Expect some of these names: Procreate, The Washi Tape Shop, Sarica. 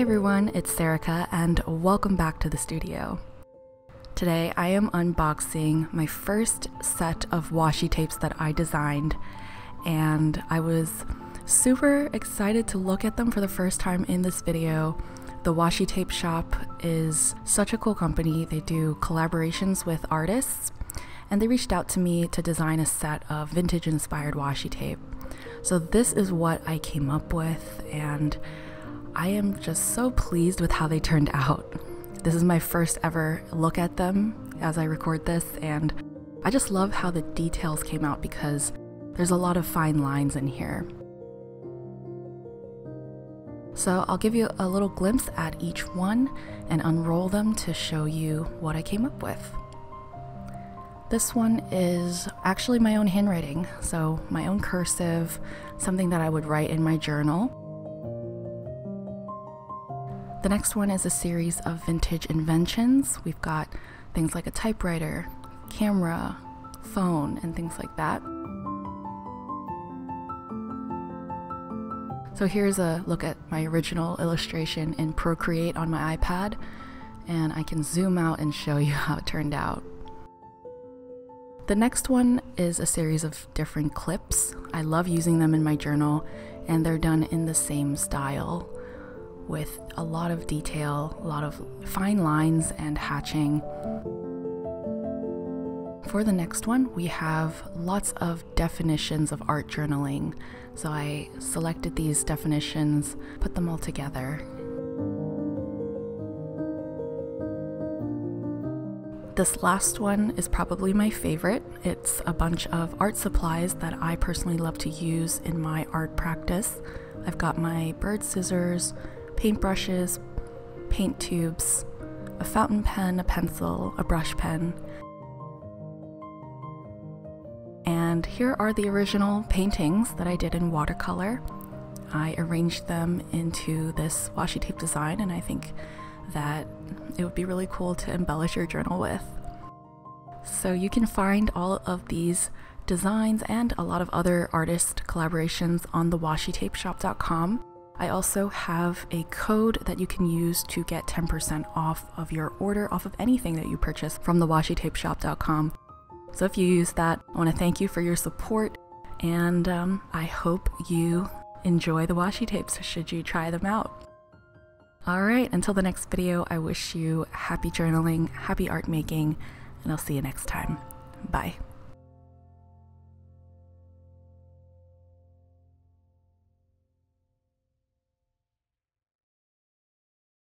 Hey everyone, it's Sarica and welcome back to the studio. Today I am unboxing my first set of washi tapes that I designed, and I was super excited to look at them for the first time in this video. The Washi Tape Shop is such a cool company. They do collaborations with artists, and they reached out to me to design a set of vintage inspired washi tape. So this is what I came up with, and I am just so pleased with how they turned out. This is my first ever look at them as I record this, and I just love how the details came out because there's a lot of fine lines in here. So I'll give you a little glimpse at each one and unroll them to show you what I came up with. This one is actually my own handwriting, so my own cursive, something that I would write in my journal. The next one is a series of vintage inventions. We've got things like a typewriter, camera, phone, and things like that. So here's a look at my original illustration in Procreate on my iPad, and I can zoom out and show you how it turned out. The next one is a series of different clips. I love using them in my journal, and they're done in the same style, with a lot of detail, a lot of fine lines and hatching. For the next one, we have lots of definitions of art journaling. So I selected these definitions, put them all together. This last one is probably my favorite. It's a bunch of art supplies that I personally love to use in my art practice. I've got my bird scissors, paintbrushes, paint tubes, a fountain pen, a pencil, a brush pen. And here are the original paintings that I did in watercolor. I arranged them into this washi tape design, and I think that it would be really cool to embellish your journal with. So you can find all of these designs and a lot of other artist collaborations on thewashitapeshop.com. I also have a code that you can use to get 10% off of your order, off of anything that you purchase from thewashitapeshop.com. So if you use that, I want to thank you for your support, and I hope you enjoy the washi tapes should you try them out. All right, until the next video, I wish you happy journaling, happy art making, and I'll see you next time. Bye.